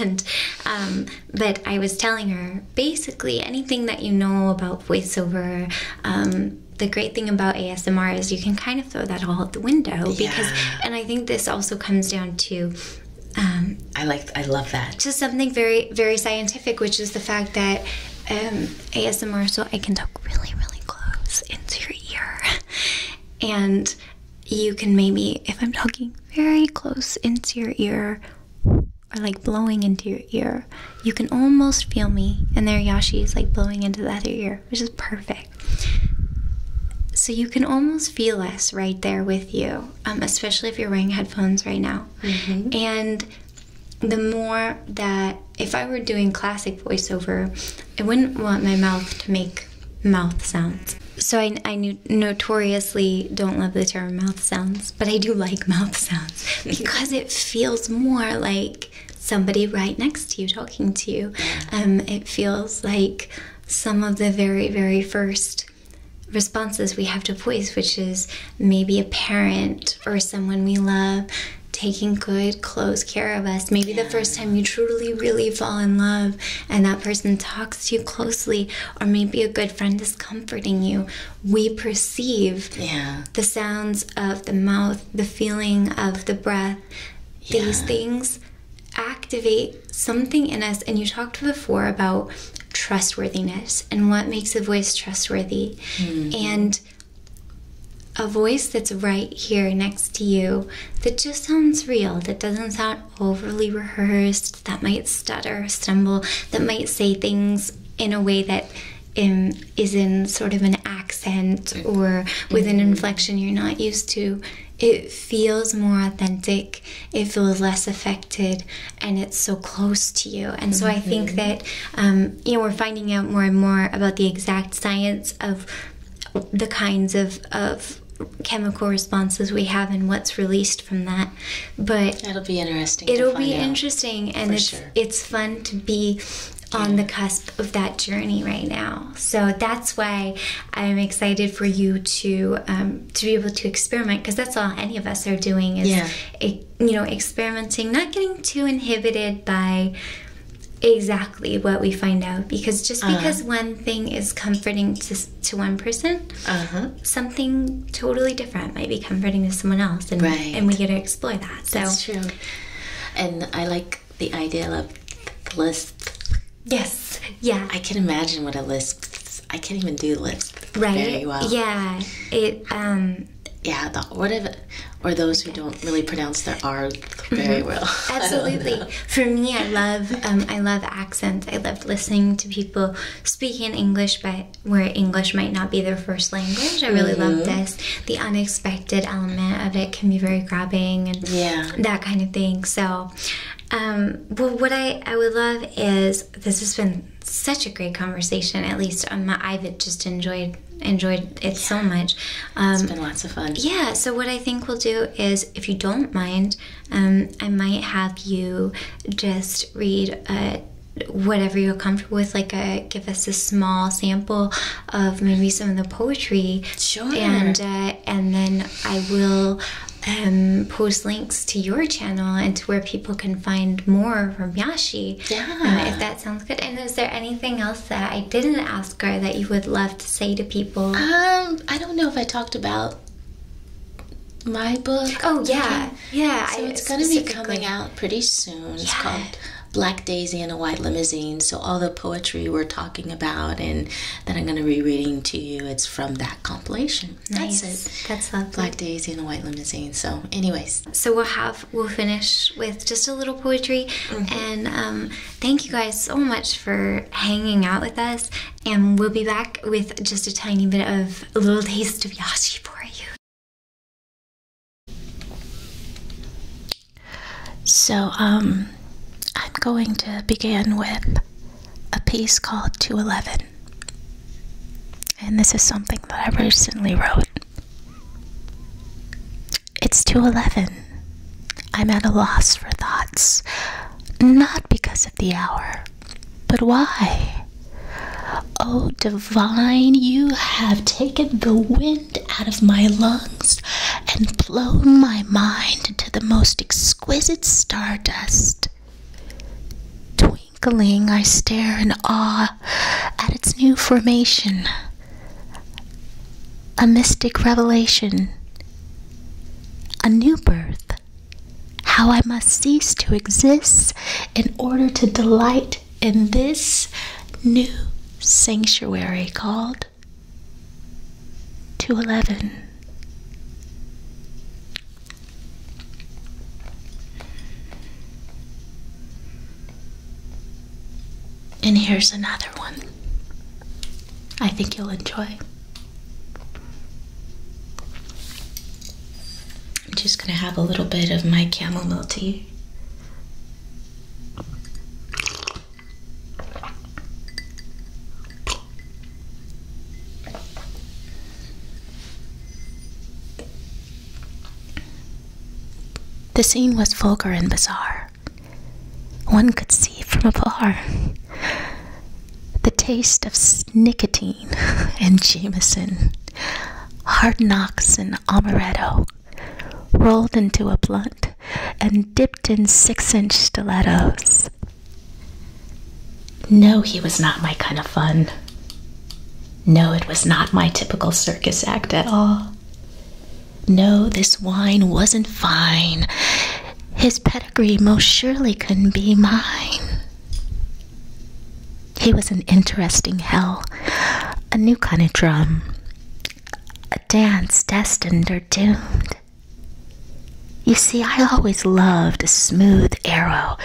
and um, but I was telling her, basically anything that you know about voiceover, um, the great thing about A S M R is you can kind of throw that all out the window. Yeah. Because, and I think this also comes down to um, I like, I love that. To something very, very scientific, which is the fact that um, A S M R, so I can talk really, really close into your ear, and you can maybe, if I'm talking very close into your ear, or like blowing into your ear, you can almost feel me, and there Yashi is like blowing into the other ear, which is perfect. So you can almost feel us right there with you, um, especially if you're wearing headphones right now. Mm-hmm. And the more that, if I were doing classic voiceover, I wouldn't want my mouth to make mouth sounds. So I, I notoriously don't love the term mouth sounds, but I do like mouth sounds because it feels more like somebody right next to you talking to you. Um, it feels like some of the very, very first responses we have to voice, which is maybe a parent or someone we love taking good, close care of us. Maybe yeah. the first time you truly, really fall in love and that person talks to you closely, or maybe a good friend is comforting you. We perceive yeah. the sounds of the mouth, the feeling of the breath. Yeah. These things activate something in us. And you talked before about trustworthiness and what makes a voice trustworthy. Mm-hmm. And a voice that's right here next to you, that just sounds real, that doesn't sound overly rehearsed, that might stutter, stumble, that might say things in a way that um, is in sort of an accent or with an inflection you're not used to. It feels more authentic, it feels less affected, and it's so close to you. And so I think that, um, you know, we're finding out more and more about the exact science of the kinds of, of chemical responses we have and what's released from that, but it'll be interesting. It'll be out. interesting, and it's sure. it's fun to be on the cusp of that journey right now. So that's why I'm excited for you to um, to be able to experiment, because that's all any of us are doing is, yeah. a, you know, experimenting, not getting too inhibited by exactly what we find out, because just because uh-huh. one thing is comforting to, to one person, uh-huh. something totally different might be comforting to someone else, and, right. and we get to explore that. So. That's true. And I like the idea of lisp. Yes. Yeah. I can imagine what a lisp is. I can't even do lisp right? very well. Yeah. It. Um, yeah. The, what if, or those who don't really pronounce their R very well. Absolutely. For me, I love. Um, I love accents. I love listening to people speaking English, but where English might not be their first language. I really mm-hmm. love this. The unexpected element of it can be very grabbing and yeah. that kind of thing. So. Um, well, what I, I would love is, this has been such a great conversation, at least on my, I've just enjoyed enjoyed it yeah. so much. Um, it's been lots of fun. Yeah, so what I think we'll do is, if you don't mind, um, I might have you just read a whatever you're comfortable with, like a, give us a small sample of maybe some of the poetry. Sure. And, uh, and then I will um, post links to your channel and to where people can find more from Yashi. Yeah. Um, if that sounds good. And is there anything else that I didn't ask her that you would love to say to people? Um, I don't know if I talked about my book. Oh, yeah. Yeah. So I, it's going to be coming out pretty soon. Yeah. It's called Black Daisy and a White Limousine. So all the poetry we're talking about and that I'm going to be reading to you, it's from that compilation. Nice. That's it. That's lovely. Black Daisy and a White Limousine. So anyways. So we'll have, we'll finish with just a little poetry. Mm-hmm. And um, thank you guys so much for hanging out with us. And we'll be back with just a tiny bit of a little taste of Yashi for you. So, um... I'm going to begin with a piece called two eleven, and this is something that I recently wrote. It's two eleven. I'm at a loss for thoughts, not because of the hour, but why? Oh, divine, you have taken the wind out of my lungs and blown my mind into the most exquisite stardust. Twinkling, I stare in awe at its new formation, a mystic revelation, a new birth, how I must cease to exist in order to delight in this new sanctuary called two eleven. And here's another one. I think you'll enjoy. I'm just gonna have a little bit of my chamomile tea. The scene was vulgar and bizarre. One could see from afar the taste of nicotine and Jameson, hard knocks and amaretto, rolled into a blunt and dipped in six-inch stilettos. No, he was not my kind of fun. No, it was not my typical circus act at all. No, this wine wasn't fine. His pedigree most surely couldn't be mine. He was an interesting hell, a new kind of drum, a dance destined or doomed. You see, I always loved a smooth arrow,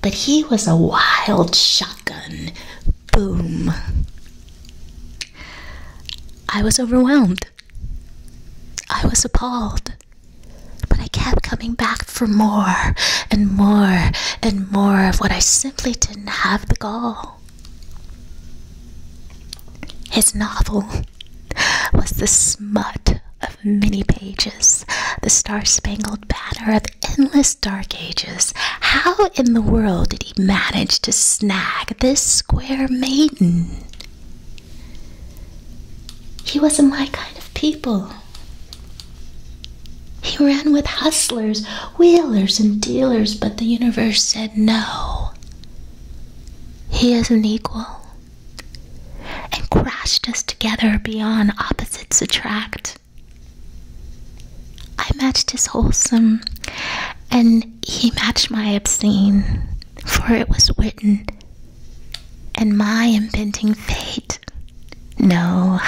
but he was a wild shotgun. Boom. I was overwhelmed. I was appalled. But I kept coming back for more and more and more of what I simply didn't have the gall. His novel was the smut of many pages, the star-spangled banner of endless dark ages. How in the world did he manage to snag this square maiden? He wasn't my kind of people. He ran with hustlers, wheelers, and dealers, but the universe said no. He is an equal, and crashed us together beyond opposites attract. I matched his wholesome, and he matched my obscene, for it was written, and my impending fate. No,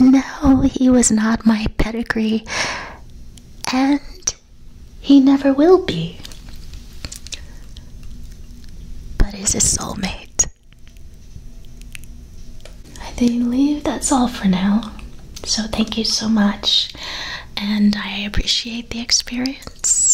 no, he was not my pedigree, and he never will be, but is a soulmate. I believe that's all for now, so thank you so much, and I appreciate the experience.